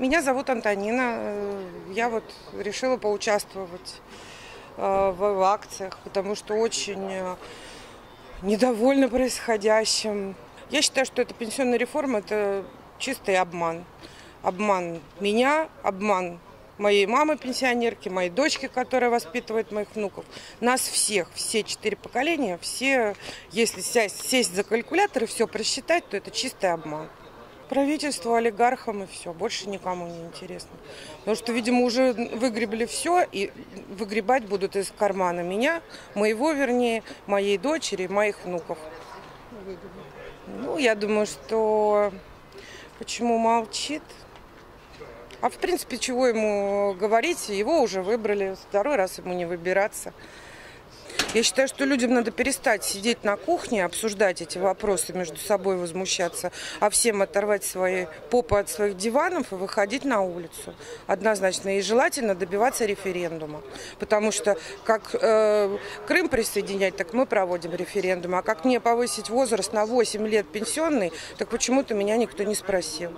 Меня зовут Антонина. Я вот решила поучаствовать в акциях, потому что очень недовольна происходящим. Я считаю, что эта пенсионная реформа – это чистый обман. Обман меня, обман моей мамы пенсионерки, моей дочки, которая воспитывает моих внуков. Нас всех, все 4 поколения, все, если сесть за калькулятор и все просчитать, то это чистый обман. Правительству, олигархам и все, больше никому не интересно. Потому что, видимо, уже выгребли все и выгребать будут из кармана меня, моего, вернее, моей дочери, моих внуков. Ну, я думаю, что почему молчит? А в принципе, чего ему говорить? Его уже выбрали, второй раз ему не выбираться. Я считаю, что людям надо перестать сидеть на кухне, обсуждать эти вопросы между собой, возмущаться, а всем оторвать свои попы от своих диванов и выходить на улицу. Однозначно. И желательно добиваться референдума. Потому что как Крым присоединять, так мы проводим референдум. А как мне повысить возраст на 8 лет пенсионный, так почему-то меня никто не спросил.